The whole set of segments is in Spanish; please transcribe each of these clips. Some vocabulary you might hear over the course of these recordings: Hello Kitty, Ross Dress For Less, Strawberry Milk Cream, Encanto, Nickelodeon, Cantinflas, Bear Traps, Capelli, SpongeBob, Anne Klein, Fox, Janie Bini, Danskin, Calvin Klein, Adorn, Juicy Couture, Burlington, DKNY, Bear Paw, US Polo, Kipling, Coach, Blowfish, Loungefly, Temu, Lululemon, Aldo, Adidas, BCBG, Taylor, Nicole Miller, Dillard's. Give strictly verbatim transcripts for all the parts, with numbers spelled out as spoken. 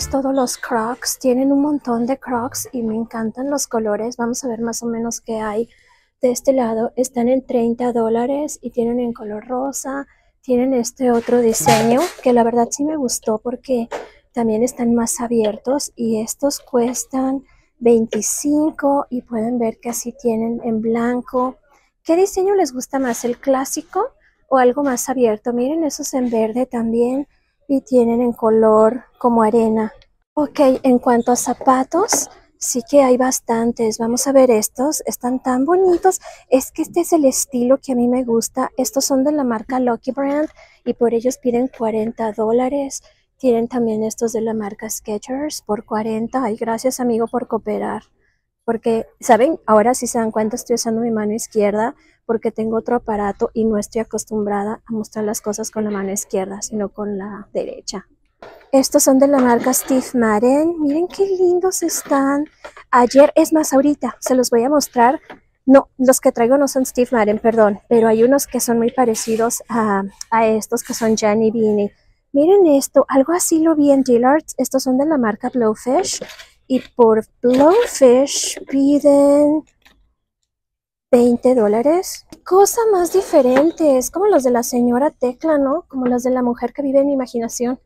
vemos todos los Crocs. Tienen un montón de Crocs y me encantan los colores. Vamos a ver más o menos qué hay. De este lado están en treinta dólares y tienen en color rosa. Tienen este otro diseño que la verdad sí me gustó porque también están más abiertos. Y estos cuestan veinticinco y pueden ver que así tienen en blanco. ¿Qué diseño les gusta más? ¿El clásico o algo más abierto? Miren, esos en verde también y tienen en color como arena. Ok, en cuanto a zapatos, sí que hay bastantes. Vamos a ver estos, están tan bonitos. Es que este es el estilo que a mí me gusta. Estos son de la marca Lucky Brand y por ellos piden cuarenta dólares. Tienen también estos de la marca Skechers por cuarenta. Ay, gracias amigo por cooperar. Porque, ¿saben? Ahora si se dan cuenta estoy usando mi mano izquierda porque tengo otro aparato y no estoy acostumbrada a mostrar las cosas con la mano izquierda, sino con la derecha. Estos son de la marca Steve Madden. Miren qué lindos están. Ayer, es más, ahorita se los voy a mostrar. No, los que traigo no son Steve Madden, perdón. Pero hay unos que son muy parecidos a, a estos que son Janie Bini. Miren esto, algo así lo vi en Dillard's. Estos son de la marca Blowfish. Y por Blowfish piden veinte dólares. Cosa más diferente, es como los de la señora Tecla, ¿no? Como los de la mujer que vive en mi imaginación.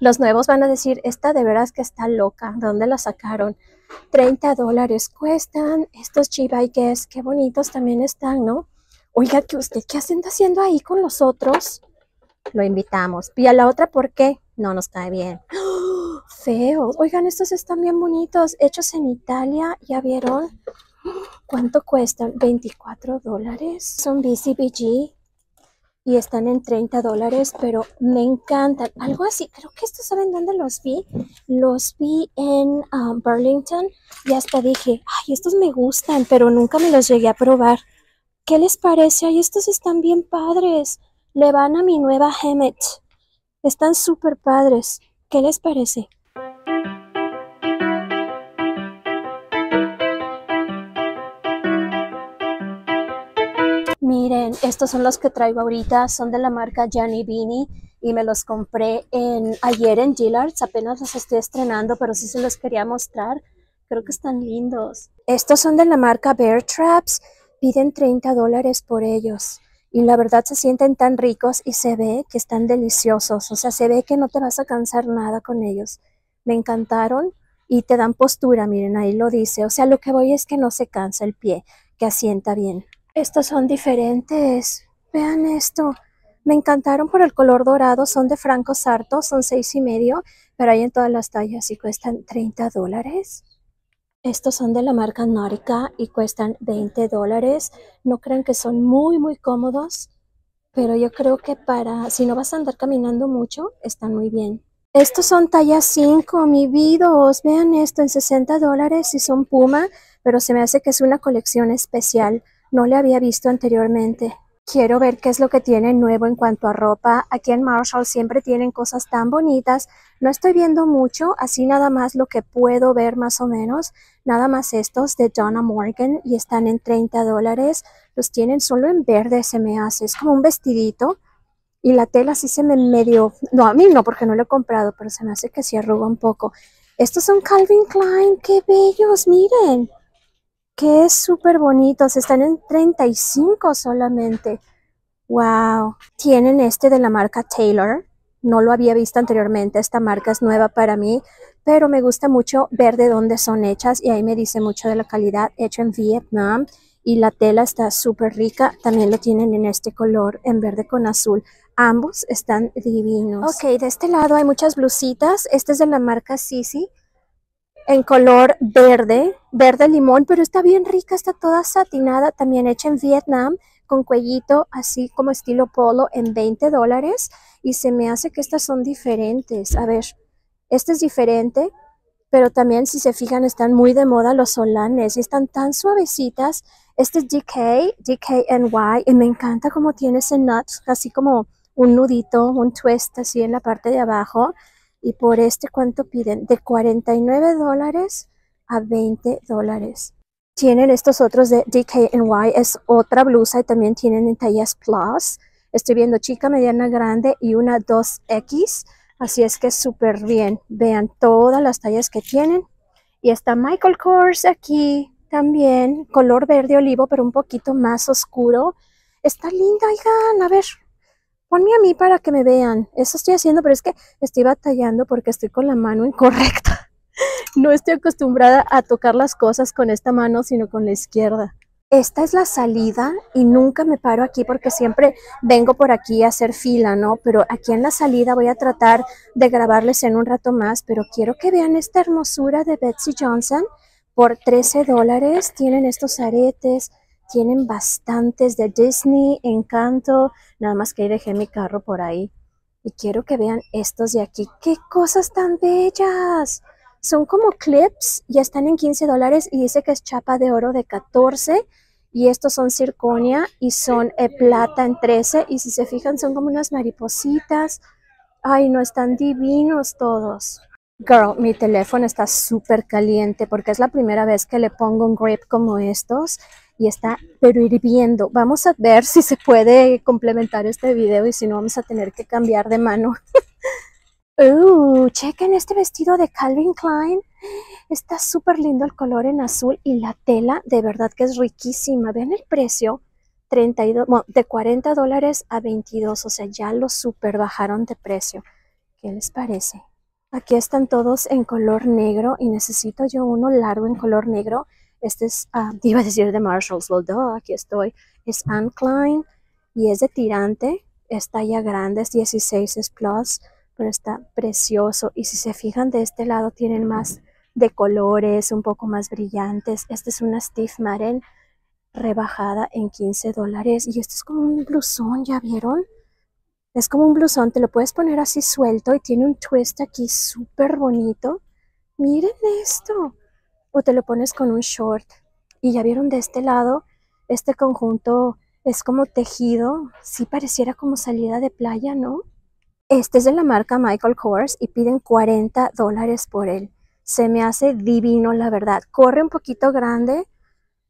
Los nuevos van a decir, esta de veras que está loca, ¿de dónde la sacaron? treinta dólares cuestan. Estos chibaikes, qué bonitos también están, ¿no? Oiga, que usted, ¿qué hacen haciendo ahí con los otros? Lo invitamos. Y a la otra, ¿por qué? No nos cae bien. ¡Oh, feos! Oigan, estos están bien bonitos. Hechos en Italia. ¿Ya vieron? ¿Cuánto cuestan? veinticuatro dólares. Son B C B G. Y están en treinta dólares. Pero me encantan. Algo así. Creo que estos, ¿saben dónde los vi? Los vi en uh, Burlington. Y hasta dije, ay, estos me gustan. Pero nunca me los llegué a probar. ¿Qué les parece? Ay, estos están bien padres. Le van a mi nueva Hemet. Están súper padres. ¿Qué les parece? Miren, estos son los que traigo ahorita. Son de la marca Janie Bini y me los compré en, ayer en Dillard's. Apenas los estoy estrenando, pero sí se los quería mostrar. Creo que están lindos. Estos son de la marca Bear Traps. Piden treinta dólares por ellos. Y la verdad se sienten tan ricos y se ve que están deliciosos. O sea, se ve que no te vas a cansar nada con ellos. Me encantaron y te dan postura, miren, ahí lo dice. O sea, lo que voy es que no se cansa el pie, que asienta bien. Estos son diferentes. Vean esto. Me encantaron por el color dorado. Son de Franco Sarto, son seis y medio. Pero hay en todas las tallas y cuestan treinta dólares. Estos son de la marca Nautica y cuestan veinte dólares. No crean que son muy, muy cómodos, pero yo creo que para, si no vas a andar caminando mucho, están muy bien. Estos son talla cinco, mi vidos. Vean esto, en sesenta dólares y son Puma, pero se me hace que es una colección especial. No le había visto anteriormente. Quiero ver qué es lo que tienen nuevo en cuanto a ropa. Aquí en Marshall siempre tienen cosas tan bonitas. No estoy viendo mucho, así nada más lo que puedo ver más o menos. Nada más estos de Donna Morgan y están en treinta dólares. Los tienen solo en verde, se me hace. Es como un vestidito y la tela sí se me medio... No, a mí no, porque no lo he comprado, pero se me hace que se arruga un poco. Estos son Calvin Klein, qué bellos, miren. Que es súper bonitos, están en treinta y cinco solamente. ¡Wow! Tienen este de la marca Taylor. No lo había visto anteriormente, esta marca es nueva para mí. Pero me gusta mucho ver de dónde son hechas y ahí me dice mucho de la calidad. Hecho en Vietnam y la tela está súper rica. También lo tienen en este color, en verde con azul. Ambos están divinos. Ok, de este lado hay muchas blusitas. Este es de la marca Sisi. En color verde, verde limón, pero está bien rica, está toda satinada, también hecha en Vietnam, con cuellito así como estilo polo en veinte dólares. Y se me hace que estas son diferentes. A ver, este es diferente, pero también si se fijan están muy de moda los solanes y están tan suavecitas. Este es D K, D K N Y y me encanta como tiene ese nut, así como un nudito, un twist así en la parte de abajo. Y por este, ¿cuánto piden? De cuarenta y nueve dólares a veinte dólares. Tienen estos otros de D K N Y, es otra blusa y también tienen en tallas plus. Estoy viendo chica, mediana, grande y una dos equis. Así es que súper bien. Vean todas las tallas que tienen. Y está Michael Kors aquí también. Color verde olivo, pero un poquito más oscuro. Está linda, oigan. A ver, ponme a mí para que me vean. Eso estoy haciendo, pero es que estoy batallando porque estoy con la mano incorrecta. No estoy acostumbrada a tocar las cosas con esta mano, sino con la izquierda. Esta es la salida y nunca me paro aquí porque siempre vengo por aquí a hacer fila, ¿no? Pero aquí en la salida voy a tratar de grabarles en un rato más, pero quiero que vean esta hermosura de Betsy Johnson por trece dólares. Tienen estos aretes, tienen bastantes de Disney, Encanto, nada más que ahí dejé mi carro por ahí. Y quiero que vean estos de aquí. ¡Qué cosas tan bellas! Son como clips, ya están en quince dólares y dice que es chapa de oro de catorce y estos son circonia y son eh, plata en trece y si se fijan son como unas maripositas. Ay, no, están divinos todos. Girl, mi teléfono está súper caliente porque es la primera vez que le pongo un grip como estos y está pero hirviendo. Vamos a ver si se puede complementar este video y si no vamos a tener que cambiar de mano. Uh, chequen este vestido de Calvin Klein. Está súper lindo el color en azul y la tela de verdad que es riquísima. Vean el precio, treinta y dos, bueno, de cuarenta dólares a veintidós, o sea, ya lo súper bajaron de precio. ¿Qué les parece? Aquí están todos en color negro y necesito yo uno largo en color negro. Este es, uh, iba a decir de Marshalls, well, duh, aquí estoy. Es Anne Klein y es de tirante, es talla grande, es dieciséis, es plus. Pero está precioso y si se fijan de este lado tienen más de colores, un poco más brillantes. Esta es una Steve Madden rebajada en quince dólares y esto es como un blusón, ¿ya vieron? Es como un blusón, te lo puedes poner así suelto y tiene un twist aquí súper bonito. Miren esto. O te lo pones con un short. Y ya vieron de este lado, este conjunto es como tejido, sí pareciera como salida de playa, ¿no? Este es de la marca Michael Kors y piden cuarenta dólares por él. Se me hace divino, la verdad. Corre un poquito grande,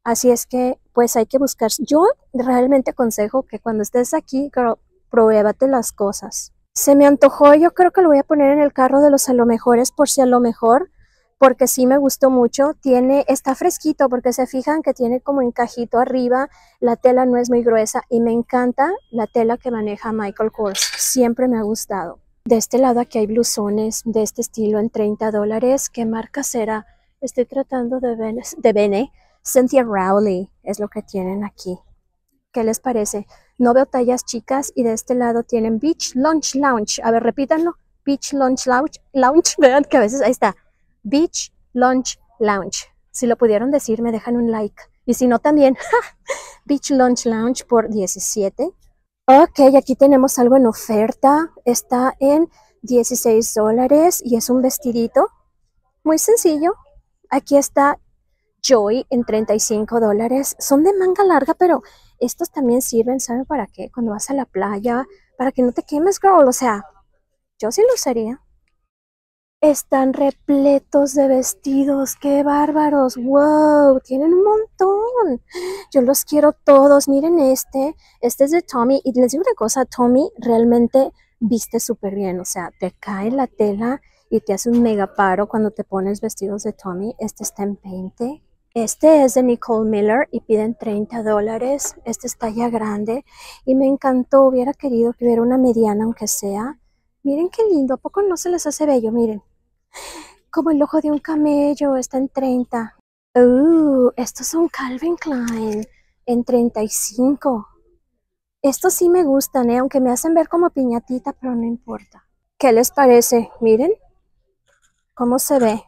así es que pues hay que buscar. Yo realmente aconsejo que cuando estés aquí, girl, pruébate las cosas. Se me antojó, yo creo que lo voy a poner en el carro de los a lo mejores por si a lo mejor, porque sí me gustó mucho. Tiene, está fresquito porque se fijan que tiene como encajito arriba, la tela no es muy gruesa y me encanta la tela que maneja Michael Kors. Siempre me ha gustado. De este lado aquí hay blusones de este estilo en treinta dólares. ¿Qué marca será? Estoy tratando de ver, de Bene. Cynthia Rowley es lo que tienen aquí. ¿Qué les parece? No veo tallas chicas y de este lado tienen Beach Lunch Lounge. A ver, repítanlo. Beach Lunch Lounge. Lounge, vean que a veces ahí está. Beach Lunch Lounge. Si lo pudieron decir, me dejan un like. Y si no, también. Beach Lunch Lounge por diecisiete. Ok, aquí tenemos algo en oferta, está en dieciséis dólares y es un vestidito muy sencillo. Aquí está Joy en treinta y cinco dólares, son de manga larga, pero estos también sirven, ¿saben para qué? Cuando vas a la playa, para que no te quemes, girl, o sea, yo sí lo usaría. Están repletos de vestidos, qué bárbaros, wow, tienen un montón, yo los quiero todos. Miren este, este es de Tommy y les digo una cosa, Tommy realmente viste súper bien, o sea, te cae la tela y te hace un mega paro cuando te pones vestidos de Tommy. Este está en veinte, este es de Nicole Miller y piden treinta dólares, este es talla grande y me encantó, hubiera querido que hubiera una mediana aunque sea. Miren qué lindo, ¿a poco no se les hace bello? Miren, como el ojo de un camello, está en treinta. Uh, estos son Calvin Klein, en treinta y cinco. Estos sí me gustan, ¿eh? Aunque me hacen ver como piñatita, pero no importa. ¿Qué les parece? Miren, cómo se ve.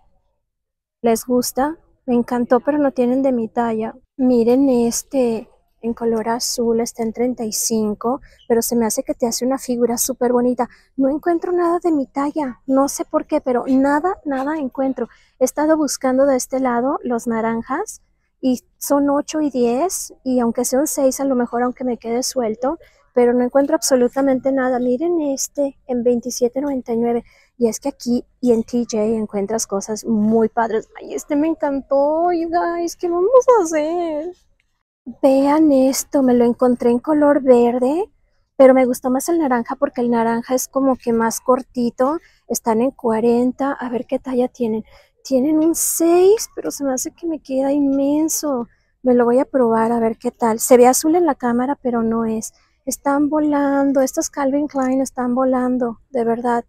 ¿Les gusta? Me encantó, pero no tienen de mi talla. Miren este... en color azul, está en treinta y cinco, pero se me hace que te hace una figura súper bonita. No encuentro nada de mi talla, no sé por qué, pero nada, nada encuentro. He estado buscando de este lado los naranjas y son ocho y diez y aunque sea un seis, a lo mejor aunque me quede suelto, pero no encuentro absolutamente nada. Miren este en veintisiete noventa y nueve y es que aquí y en T J encuentras cosas muy padres. Ay, este me encantó, you guys, ¿qué vamos a hacer? Vean esto, me lo encontré en color verde, pero me gustó más el naranja porque el naranja es como que más cortito. Están en cuarenta, a ver qué talla tienen. Tienen un seis, pero se me hace que me queda inmenso. Me lo voy a probar a ver qué tal. Se ve azul en la cámara, pero no es. Están volando, estos Calvin Klein están volando, de verdad.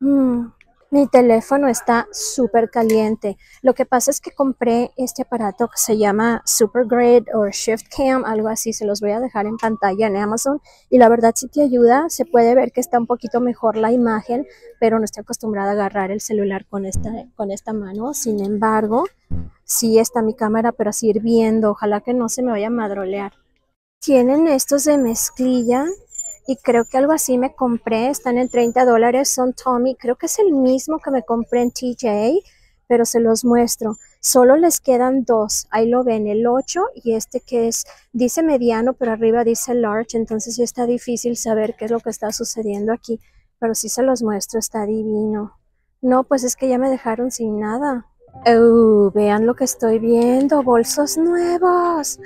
Mm. Mi teléfono está súper caliente. Lo que pasa es que compré este aparato que se llama Super Grid o Shift Cam, algo así. Se los voy a dejar en pantalla en Amazon. Y la verdad sí te ayuda. Se puede ver que está un poquito mejor la imagen, pero no estoy acostumbrada a agarrar el celular con esta, con esta mano. Sin embargo, sí está mi cámara, pero así hirviendo. Ojalá que no se me vaya a madrolear. Tienen estos de mezclilla. Y creo que algo así me compré, están en treinta dólares, son Tommy, creo que es el mismo que me compré en T J, pero se los muestro. Solo les quedan dos, ahí lo ven, el ocho y este que es, dice mediano, pero arriba dice large, entonces sí está difícil saber qué es lo que está sucediendo aquí, pero sí se los muestro, está divino. No, pues es que ya me dejaron sin nada. Oh, vean lo que estoy viendo, bolsos nuevos.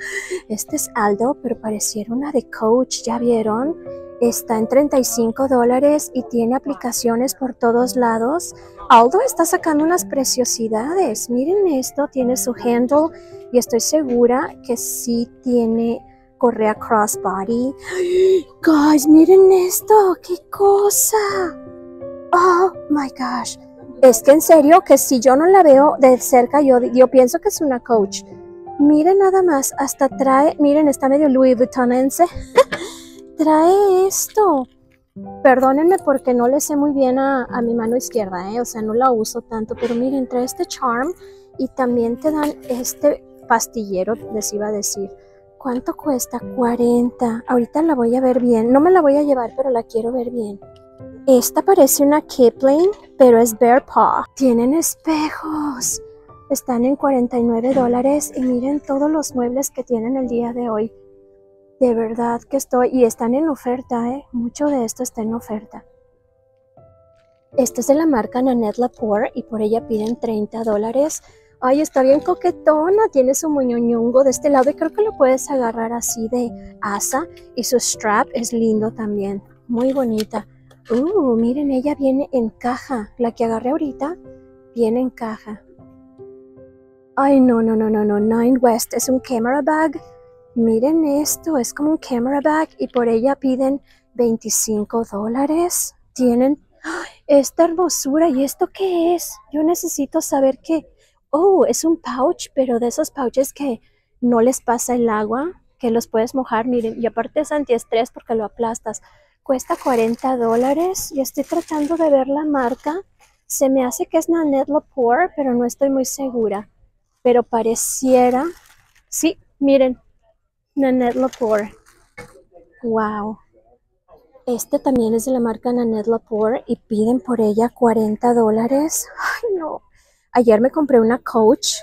Este es Aldo, pero pareciera una de Coach, ¿ya vieron? Está en treinta y cinco dólares y tiene aplicaciones por todos lados. Aldo está sacando unas preciosidades. Miren esto, tiene su handle y estoy segura que sí tiene correa crossbody. Guys, miren esto, qué cosa. Oh my gosh. Es que en serio, que si yo no la veo de cerca, yo, yo pienso que es una Coach. Miren nada más, hasta trae, miren, está medio Louis Vuittonense. Trae esto. Perdónenme porque no le sé muy bien a, a mi mano izquierda, ¿eh? O sea, no la uso tanto. Pero miren, trae este charm y también te dan este pastillero, les iba a decir. ¿Cuánto cuesta? cuarenta. Ahorita la voy a ver bien. No me la voy a llevar, pero la quiero ver bien. Esta parece una Kipling, pero es Bear Paw. Tienen espejos. Están en cuarenta y nueve dólares y miren todos los muebles que tienen el día de hoy. De verdad que estoy... Y están en oferta, ¿eh? Mucho de esto está en oferta. Esta es de la marca Nanette Lepore y por ella piden treinta dólares. Ay, está bien coquetona. Tiene su muñoñongo de este lado y creo que lo puedes agarrar así de asa. Y su strap es lindo también. Muy bonita. Uh, miren, ella viene en caja. La que agarré ahorita viene en caja. Ay, no, no, no, no, no. Nine West es un camera bag. Miren esto, es como un camera bag y por ella piden veinticinco dólares. Tienen ¡ay! Esta hermosura. ¿Y esto qué es? Yo necesito saber qué. Oh, es un pouch, pero de esos pouches que no les pasa el agua, que los puedes mojar. Miren, y aparte es antiestrés porque lo aplastas. Cuesta cuarenta dólares y estoy tratando de ver la marca. Se me hace que es Nanette Lepore, pero no estoy muy segura. Pero pareciera... Sí, miren. Nanette Lepore. Wow. Este también es de la marca Nanette Lepore y piden por ella cuarenta dólares. Ay, no. Ayer me compré una Coach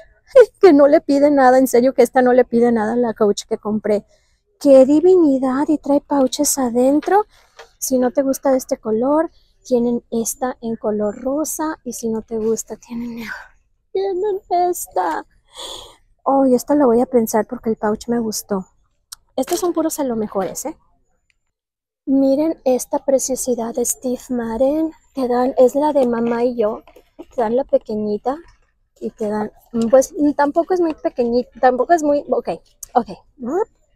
que no le pide nada. En serio que esta no le pide nada a la Coach que compré. ¡Qué divinidad! Y trae pouches adentro. Si no te gusta de este color, tienen esta en color rosa. Y si no te gusta, tienen, tienen esta. Oh, y esta la voy a pensar porque el pouch me gustó. Estos son puros a lo mejores, ¿eh? Miren esta preciosidad de Steve Madden. Te dan, es la de mamá y yo. Te dan la pequeñita y te dan... Pues tampoco es muy pequeñita, tampoco es muy... Ok, ok.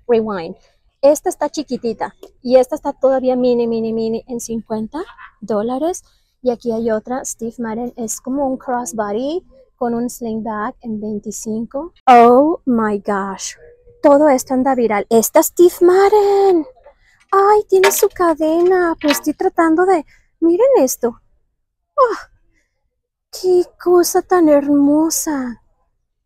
Rewind. Esta está chiquitita y esta está todavía mini, mini, mini en cincuenta dólares. Y aquí hay otra, Steve Madden, es como un crossbody con un sling bag en veinticinco. Oh my gosh, todo esto anda viral. Esta es Steve Madden. Ay, tiene su cadena, pero estoy tratando de... Miren esto. Oh, qué cosa tan hermosa.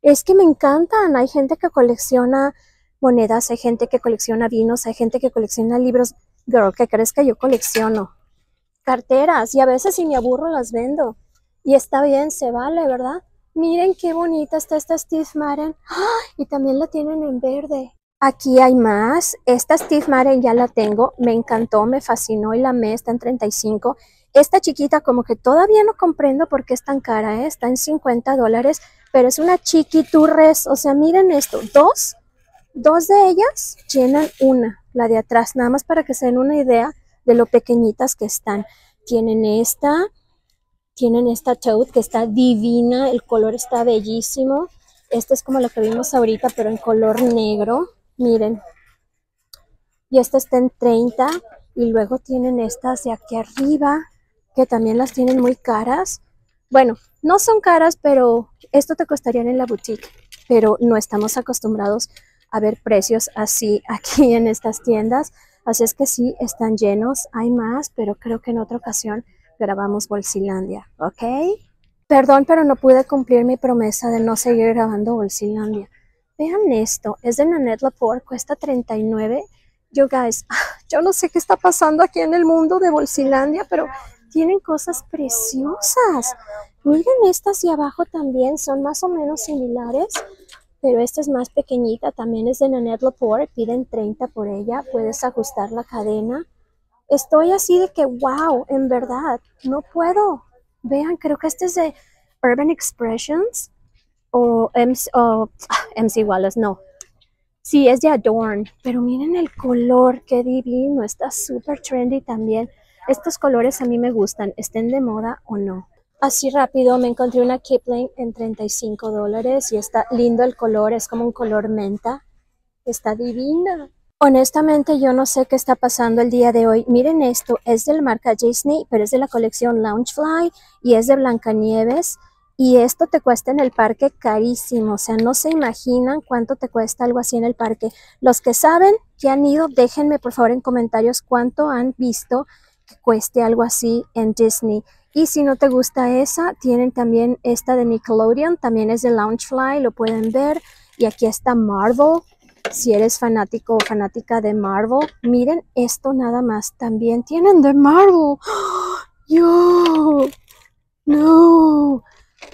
Es que me encantan, hay gente que colecciona... monedas, hay gente que colecciona vinos, hay gente que colecciona libros. Girl, ¿qué crees que yo colecciono? Carteras, y a veces si me aburro las vendo. Y está bien, se vale, ¿verdad? Miren qué bonita está esta Steve Madden. ¡Ah! Y también la tienen en verde. Aquí hay más. Esta Steve Madden ya la tengo. Me encantó, me fascinó y la amé. Está en treinta y cinco. Esta chiquita como que todavía no comprendo por qué es tan cara, ¿eh? Está en cincuenta dólares. Pero es una chiquiturres. O sea, miren esto. Dos. Dos de ellas llenan una, la de atrás, nada más para que se den una idea de lo pequeñitas que están. Tienen esta, tienen esta chaud que está divina, el color está bellísimo. Esta es como la que vimos ahorita, pero en color negro, miren. Y esta está en treinta. Y luego tienen estas de aquí arriba, que también las tienen muy caras. Bueno, no son caras, pero esto te costarían en la boutique. Pero no estamos acostumbrados a ver precios así aquí en estas tiendas. Así es que sí, están llenos. Hay más, pero creo que en otra ocasión grabamos Bolsilandia, ¿ok? Perdón, pero no pude cumplir mi promesa de no seguir grabando Bolsilandia. Vean esto, es de Nanette Lepore, cuesta treinta y nueve dólares. Yo, guys, yo no sé qué está pasando aquí en el mundo de Bolsilandia, pero tienen cosas preciosas. Miren, estas de abajo también son más o menos similares, pero esta es más pequeñita, también es de Nanette Lepore, piden treinta por ella, puedes ajustar la cadena. Estoy así de que, wow, en verdad, no puedo. Vean, creo que este es de Urban Expressions o M C, o, M C Wallace, no. Sí, es de Adorn, pero miren el color, qué divino, está súper trendy también. Estos colores a mí me gustan, estén de moda o no. Así rápido me encontré una Kipling en treinta y cinco dólares y está lindo el color, es como un color menta, está divina. Honestamente yo no sé qué está pasando el día de hoy. Miren esto, es de la marca Disney, pero es de la colección Loungefly y es de Blancanieves. Y esto te cuesta en el parque carísimo, o sea, no se imaginan cuánto te cuesta algo así en el parque. Los que saben, que han ido, déjenme por favor en comentarios cuánto han visto que cueste algo así en Disney. Y si no te gusta esa, tienen también esta de Nickelodeon, también es de Loungefly, lo pueden ver. Y aquí está Marvel, si eres fanático o fanática de Marvel. Miren esto nada más, también tienen de Marvel. ¡Yo! ¡No!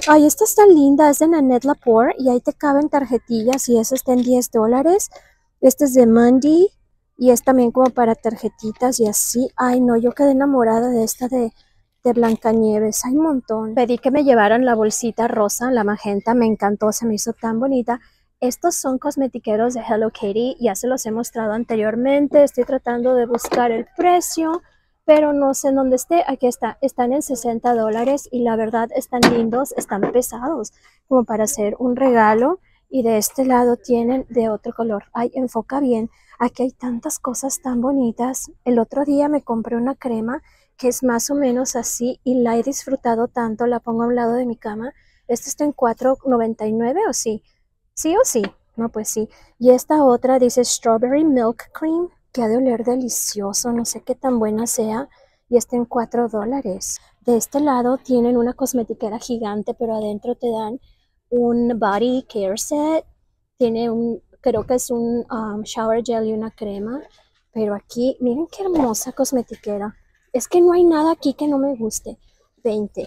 Ay, esta está linda, es de Nanette Lepore y ahí te caben tarjetillas y esa está en diez dólares. Esta es de Mandy y es también como para tarjetitas y así. Ay, no, yo quedé enamorada de esta de, de Blancanieves, hay un montón. Pedí que me llevaran la bolsita rosa, la magenta, me encantó, se me hizo tan bonita. Estos son cosmetiqueros de Hello Kitty, ya se los he mostrado anteriormente, estoy tratando de buscar el precio, pero no sé en dónde esté. Aquí está, están en sesenta dólares y la verdad están lindos, están pesados, como para hacer un regalo. Y de este lado tienen de otro color. Ay, enfoca bien, aquí hay tantas cosas tan bonitas. El otro día me compré una crema que es más o menos así y la he disfrutado tanto, la pongo a un lado de mi cama. Esta está en cuatro noventa y nueve o sí, sí o sí, no pues sí. Y esta otra dice Strawberry Milk Cream, que ha de oler delicioso, no sé qué tan buena sea, y está en cuatro dólares. De este lado tienen una cosmetiquera gigante, pero adentro te dan un body care set, tiene un, creo que es un um, shower gel y una crema, pero aquí, miren qué hermosa cosmetiquera, es que no hay nada aquí que no me guste. veinte.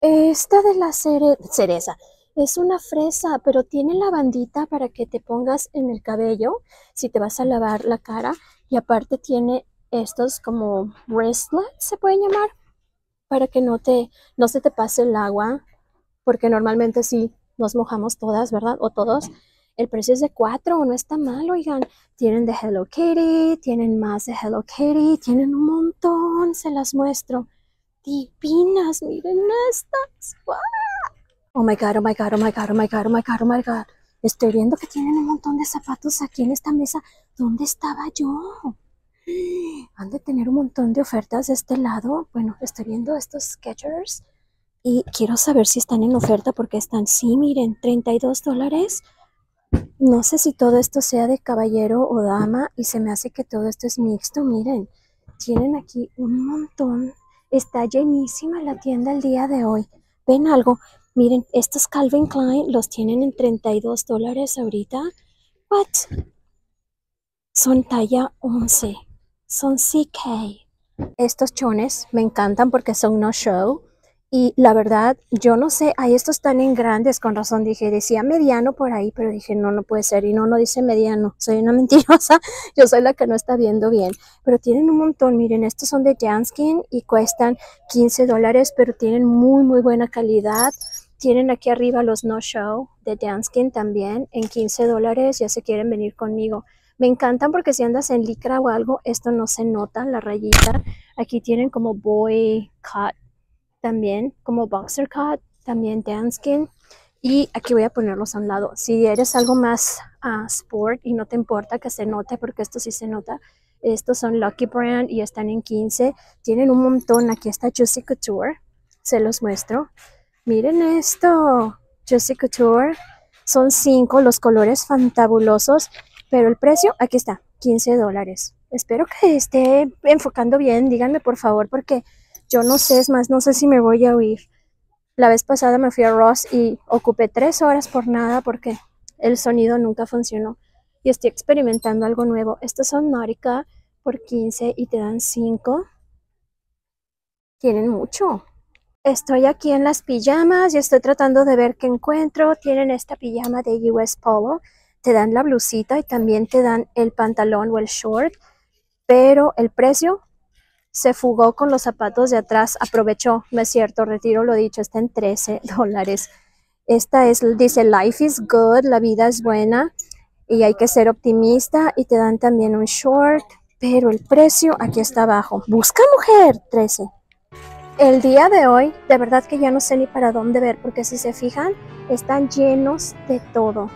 Esta de la cere cereza, es una fresa, pero tiene la bandita para que te pongas en el cabello, si te vas a lavar la cara. Y aparte tiene estos como wristlets, se pueden llamar, para que no, te, no se te pase el agua, porque normalmente sí nos mojamos todas, ¿verdad? O todos. El precio es de cuatro, no está mal, oigan. Tienen de Hello Kitty, tienen más de Hello Kitty, tienen un montón, se las muestro. Divinas, miren estas. ¡Wow! Oh my God, oh my God, oh my God, oh my God, oh my God, oh my God. Estoy viendo que tienen un montón de zapatos aquí en esta mesa. ¿Dónde estaba yo? Han de tener un montón de ofertas de este lado. Bueno, estoy viendo estos Skechers y quiero saber si están en oferta porque están, sí, miren, treinta y dos dólares. No sé si todo esto sea de caballero o dama y se me hace que todo esto es mixto. Miren, tienen aquí un montón. Está llenísima la tienda el día de hoy. ¿Ven algo? Miren, estos Calvin Klein los tienen en treinta y dos dólares ahorita. What? Son talla once. Son C K. Estos chones me encantan porque son no show. Y la verdad, yo no sé, ahí estos tan en grandes, con razón dije, decía mediano por ahí, pero dije, no, no puede ser. Y no, no dice mediano, soy una mentirosa, yo soy la que no está viendo bien. Pero tienen un montón, miren, estos son de Danskin y cuestan quince dólares, pero tienen muy, muy buena calidad. Tienen aquí arriba los no show de Danskin también en quince dólares, ya se quieren venir conmigo. Me encantan porque si andas en licra o algo, esto no se nota, la rayita. Aquí tienen como boy cut también, como boxer cut, también Danskin. Y aquí voy a ponerlos a un lado. Si eres algo más uh, sport y no te importa que se note, porque esto sí se nota. Estos son Lucky Brand y están en quince. Tienen un montón. Aquí está Juicy Couture. Se los muestro. Miren esto. Juicy Couture. Son cinco. Los colores fantabulosos. Pero el precio, aquí está. quince dólares. Espero que esté enfocando bien. Díganme por favor porque yo no sé. Es más, no sé si me voy a oír. La vez pasada me fui a Ross y ocupé tres horas por nada porque el sonido nunca funcionó. Y estoy experimentando algo nuevo. Estos son Nautica por quince y te dan cinco. Tienen mucho. Estoy aquí en las pijamas y estoy tratando de ver qué encuentro. Tienen esta pijama de U S Polo. Te dan la blusita y también te dan el pantalón o el short. Pero el precio se fugó con los zapatos de atrás. Aprovechó, no es cierto, retiro lo dicho. Está en trece dólares. Esta es, dice Life is good, la vida es buena. Y hay que ser optimista y te dan también un short, pero el precio aquí está abajo. Busca mujer, trece. El día de hoy, de verdad que ya no sé ni para dónde ver, porque si se fijan, están llenos de todo.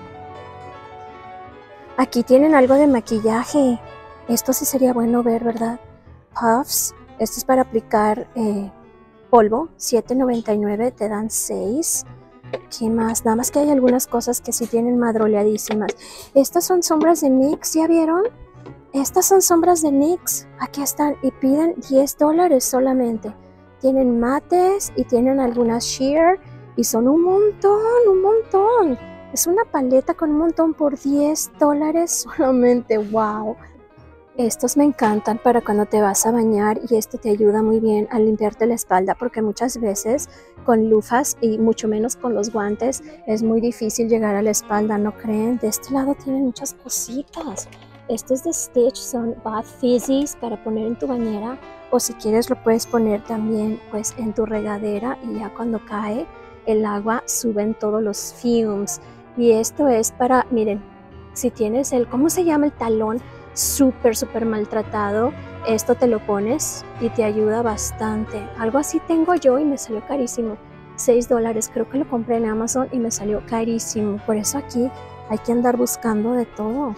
Aquí tienen algo de maquillaje. Esto sí sería bueno ver, ¿verdad? Puffs, esto es para aplicar eh, polvo, siete noventa y nueve, te dan seis. ¿Qué más? Nada más que hay algunas cosas que sí tienen madroleadísimas. Estas son sombras de N Y X, ¿ya vieron? Estas son sombras de N Y X. Aquí están y piden diez dólares solamente. Tienen mates y tienen algunas sheer y son un montón, un montón. Es una paleta con un montón por diez dólares solamente. ¡Wow! Estos me encantan para cuando te vas a bañar y esto te ayuda muy bien a limpiarte la espalda porque muchas veces con lufas y mucho menos con los guantes es muy difícil llegar a la espalda, ¿no creen? De este lado tienen muchas cositas. Estos de Stitch son Bath Fizzies para poner en tu bañera o si quieres lo puedes poner también pues en tu regadera y ya cuando cae el agua suben todos los fumes. Y esto es para, miren, si tienes el, ¿cómo se llama? El talón súper súper maltratado, esto te lo pones y te ayuda bastante. Algo así tengo yo y me salió carísimo, seis dólares, creo que lo compré en Amazon y me salió carísimo. Por eso aquí hay que andar buscando de todo.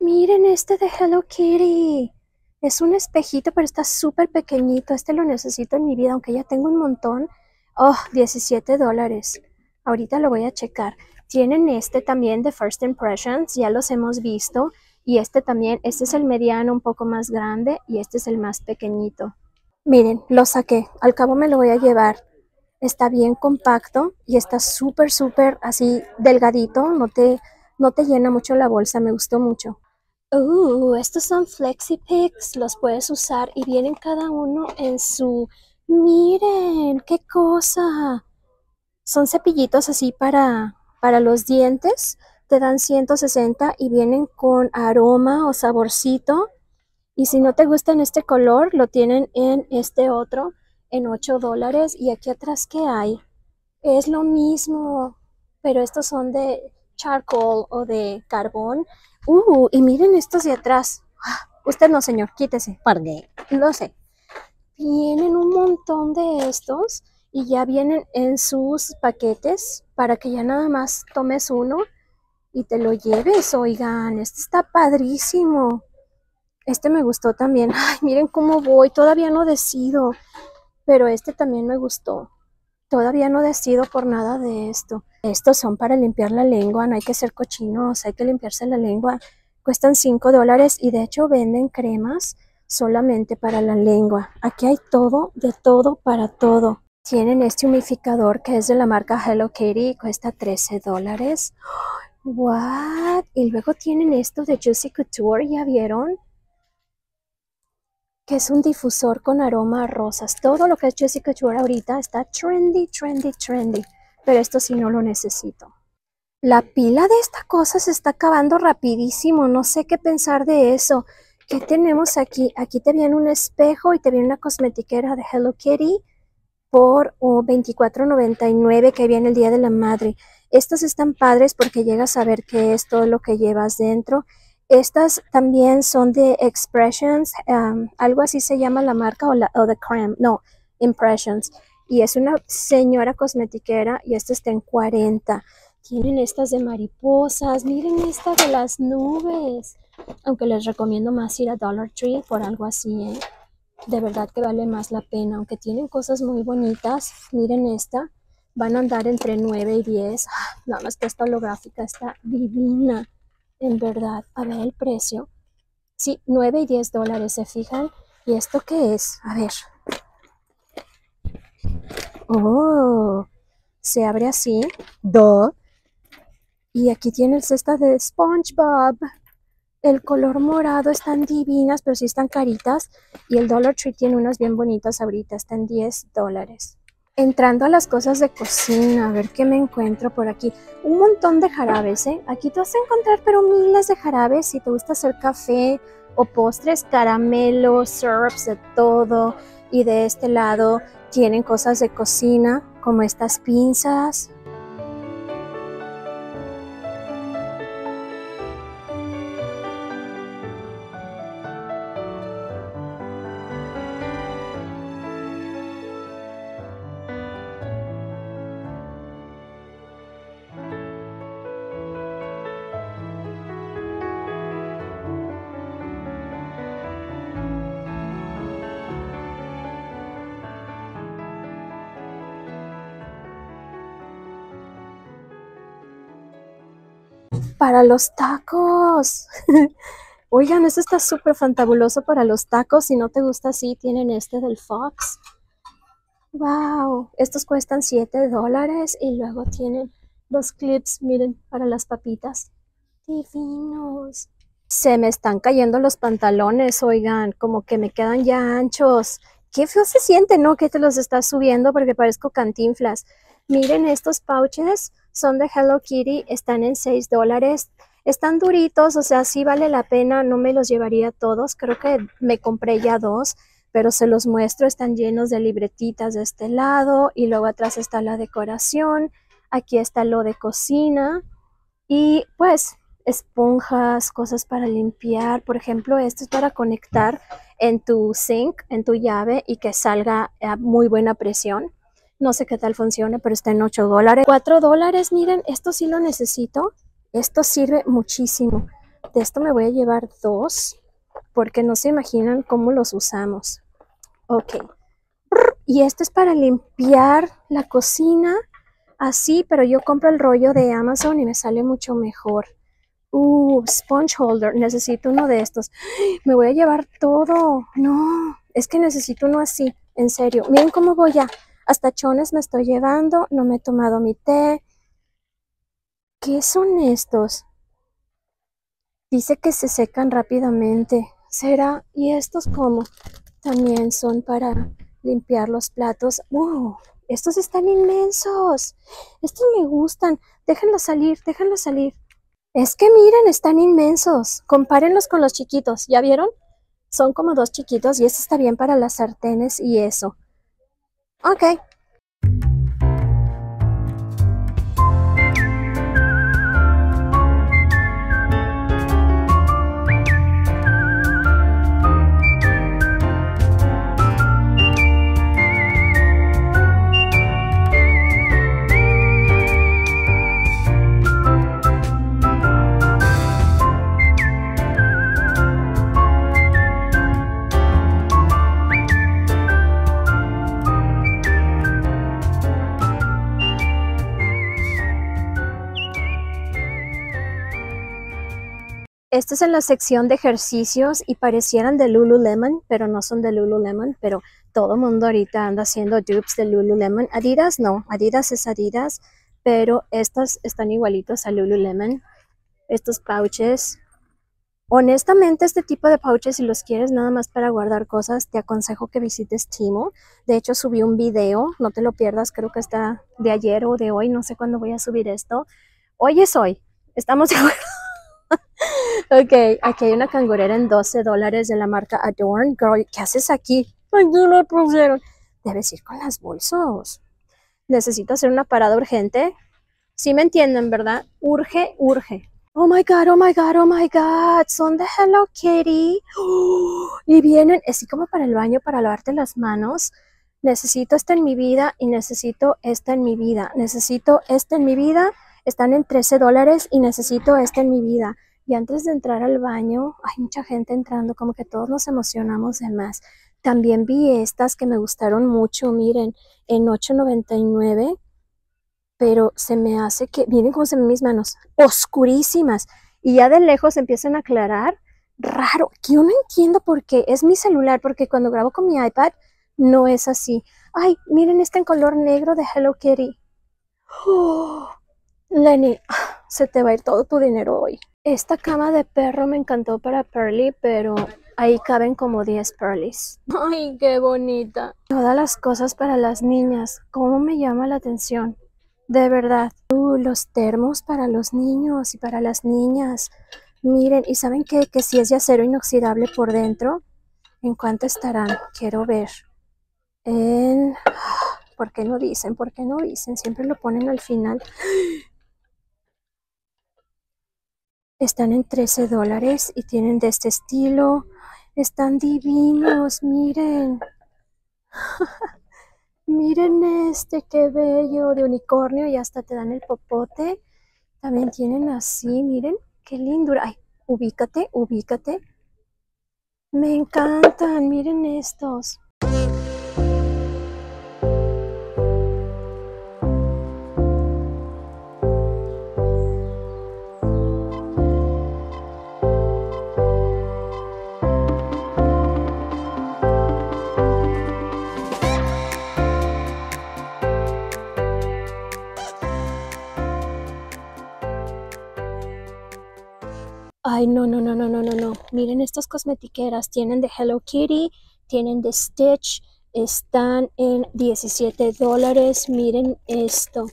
Miren este de Hello Kitty, es un espejito pero está súper pequeñito, este lo necesito en mi vida aunque ya tengo un montón. Oh, diecisiete dólares, ahorita lo voy a checar. Tienen este también de First Impressions, ya los hemos visto y este también, este es el mediano un poco más grande y este es el más pequeñito. Miren, lo saqué, al cabo me lo voy a llevar. Está bien compacto y está súper súper así delgadito, no te, no te llena mucho la bolsa, me gustó mucho. Uh, estos son Flexi Picks, los puedes usar y vienen cada uno en su... ¡Miren! ¡Qué cosa! Son cepillitos así para, para los dientes. Te dan ciento sesenta y vienen con aroma o saborcito. Y si no te gusta en este color, lo tienen en este otro, en ocho dólares. Y aquí atrás, ¿qué hay? Es lo mismo, pero estos son de charcoal o de carbón. Uh, y miren estos de atrás. Usted no, señor, quítese. ¿Por qué? No sé. Vienen un montón de estos y ya vienen en sus paquetes para que ya nada más tomes uno y te lo lleves. Oigan, este está padrísimo. Este me gustó también. Ay, miren cómo voy. Todavía no decido. Pero este también me gustó. Todavía no decido por nada de esto. Estos son para limpiar la lengua, no hay que ser cochinos, hay que limpiarse la lengua. Cuestan cinco dólares y de hecho venden cremas solamente para la lengua. Aquí hay todo, de todo para todo. Tienen este humidificador que es de la marca Hello Kitty y cuesta trece dólares. What? Y luego tienen esto de Juicy Couture, ¿ya vieron? Que es un difusor con aroma a rosas. Todo lo que es Juicy Couture ahorita está trendy, trendy, trendy. Pero esto sí no lo necesito. La pila de esta cosa se está acabando rapidísimo, no sé qué pensar de eso. ¿Qué tenemos aquí? Aquí te viene un espejo y te viene una cosmetiquera de Hello Kitty por oh, veinticuatro noventa y nueve, que viene el Día de la Madre. Estas están padres porque llegas a ver qué es todo lo que llevas dentro. Estas también son de Expressions, um, algo así se llama la marca, o la o The Creme, no, Impressions. Y es una señora cosmetiquera y esta está en cuarenta. Tienen estas de mariposas, miren esta de las nubes. Aunque les recomiendo más ir a Dollar Tree por algo así, ¿eh? De verdad que vale más la pena. Aunque tienen cosas muy bonitas, miren esta. Van a andar entre nueve y diez. Ah, nada más que esta holográfica está divina, en verdad. A ver el precio. Sí, nueve y diez dólares, ¿se fijan? ¿Y esto qué es? A ver. Oh, se abre así. Do. Y aquí tienen cestas de SpongeBob. El color morado, están divinas, pero sí están caritas. Y el Dollar Tree tiene unas bien bonitas ahorita, están diez dólares. Entrando a las cosas de cocina, a ver qué me encuentro por aquí. Un montón de jarabes, ¿eh? Aquí te vas a encontrar, pero miles de jarabes. Si te gusta hacer café o postres, caramelos, syrups, de todo. Y de este lado tienen cosas de cocina, como estas pinzas. Para los tacos. Oigan, esto está súper fantabuloso para los tacos. Si no te gusta así, tienen este del Fox. Wow, estos cuestan siete dólares. Y luego tienen los clips, miren, para las papitas. Divinos. Se me están cayendo los pantalones, oigan, como que me quedan ya anchos. Qué feo se siente, ¿no? Que te los estás subiendo porque parezco Cantinflas. Miren estos pouches. Son de Hello Kitty, están en seis dólares, están duritos, o sea, sí vale la pena, no me los llevaría todos, creo que me compré ya dos, pero se los muestro, están llenos de libretitas de este lado, y luego atrás está la decoración, aquí está lo de cocina, y pues esponjas, cosas para limpiar, por ejemplo, esto es para conectar en tu sink, en tu llave, y que salga a muy buena presión. No sé qué tal funciona, pero está en ocho dólares. cuatro dólares, miren, esto sí lo necesito. Esto sirve muchísimo. De esto me voy a llevar dos, porque no se imaginan cómo los usamos. Ok. Y esto es para limpiar la cocina. Así, pero yo compro el rollo de Amazon y me sale mucho mejor. Uh, sponge holder. Necesito uno de estos. Me voy a llevar todo. No, es que necesito uno así, en serio. Miren cómo voy a... Hasta chones me estoy llevando, no me he tomado mi té. ¿Qué son estos? Dice que se secan rápidamente. ¿Será? ¿Y estos cómo? También son para limpiar los platos. ¡Wow! Estos están inmensos. Estos me gustan. Déjenlos salir, déjenlos salir. Es que miren, están inmensos. Compárenlos con los chiquitos. ¿Ya vieron? Son como dos chiquitos y este está bien para las sartenes y eso. Ok. Este es en la sección de ejercicios y parecieran de Lululemon, pero no son de Lululemon, pero todo el mundo ahorita anda haciendo dupes de Lululemon. Adidas no, Adidas es Adidas, pero estas están igualitos a Lululemon, estos pouches. Honestamente, este tipo de pouches, si los quieres nada más para guardar cosas, te aconsejo que visites Temu. De hecho, subí un video, no te lo pierdas, creo que está de ayer o de hoy, no sé cuándo voy a subir esto. Hoy es hoy. Estamos seguros. Ok, aquí hay una cangurera en doce dólares de la marca Adorn. Girl, ¿qué haces aquí? Ay, no lo pusieron. Debes ir con las bolsos. Necesito hacer una parada urgente. Sí me entienden, ¿verdad? Urge, urge. Oh my God, oh my God, oh my God. Son de Hello Kitty. Oh, y vienen así como para el baño, para lavarte las manos. Necesito esta en mi vida y necesito esta en mi vida. Necesito esta en mi vida. Están en trece dólares y necesito esta en mi vida. Y antes de entrar al baño, hay mucha gente entrando, como que todos nos emocionamos de más. También vi estas que me gustaron mucho, miren, en ocho noventa y nueve, pero se me hace que, miren cómo se ven mis manos, oscurísimas, y ya de lejos empiezan a aclarar, raro, que yo no entiendo por qué, es mi celular, porque cuando grabo con mi iPad, no es así. Ay, miren esta en color negro de Hello Kitty. Oh, Lenny, se te va a ir todo tu dinero hoy. Esta cama de perro me encantó para Pearly, pero... ahí caben como diez pearlies. ¡Ay, qué bonita! Todas las cosas para las niñas. ¿Cómo me llama la atención? De verdad. Uh, los termos para los niños y para las niñas. Miren, ¿y saben qué? Que si es de acero inoxidable por dentro. ¿En cuánto estarán? Quiero ver. En... ¿Por qué no dicen? ¿Por qué no dicen? Siempre lo ponen al final. Están en trece dólares y tienen de este estilo. Están divinos, miren. Miren este, qué bello, de unicornio y hasta te dan el popote. También tienen así, miren, qué lindo. Ay, ubícate, ubícate. Me encantan, miren estos. Ay, no, no, no, no, no, no, no. Miren estas cosmetiqueras. Tienen de Hello Kitty, tienen de Stitch. Están en diecisiete dólares. Miren esto.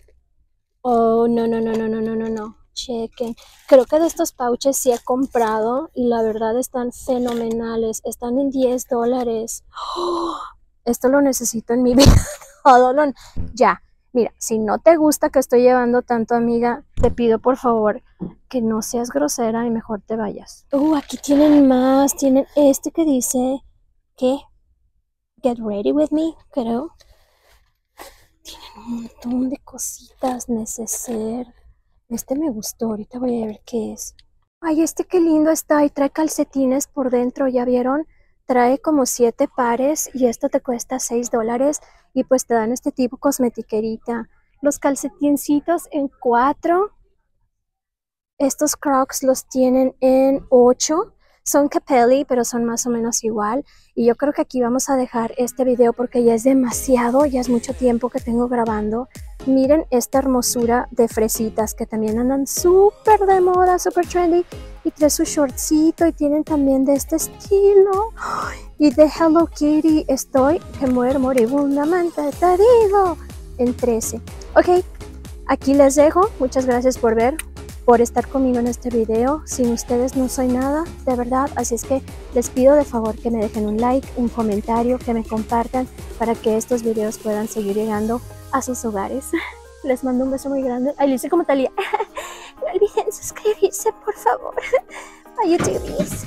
Oh, no, no, no, no, no, no, no, no. Chequen. Creo que de estos pouches sí he comprado y la verdad están fenomenales. Están en diez dólares. Oh, esto lo necesito en mi vida. Oh, no, no. Ya. Mira, si no te gusta que estoy llevando tanto, amiga, te pido por favor que no seas grosera y mejor te vayas. Uh, aquí tienen más. Tienen este que dice, ¿qué? Get ready with me, creo. Tienen un montón de cositas, neceser. Este me gustó, ahorita voy a ver qué es. Ay, este qué lindo está y trae calcetines por dentro, ¿ya vieron? Trae como siete pares y esto te cuesta seis dólares y pues te dan este tipo cosmetiquerita. Los calcetincitos en cuatro. Estos Crocs los tienen en ocho. Son Capelli, pero son más o menos igual. Y yo creo que aquí vamos a dejar este video porque ya es demasiado, ya es mucho tiempo que tengo grabando. Miren esta hermosura de fresitas que también andan súper de moda, súper trendy. Y trae su shortcito y tienen también de este estilo. Y de Hello Kitty estoy que muero moribundamente, te digo, en trece. Ok, aquí les dejo. Muchas gracias por ver, por estar conmigo en este video. Sin ustedes no soy nada, de verdad. Así es que les pido de favor que me dejen un like, un comentario, que me compartan para que estos videos puedan seguir llegando a sus hogares. Les mando un beso muy grande. Ay, lo hice como Talía. No olviden suscribirse, por favor, a YouTube.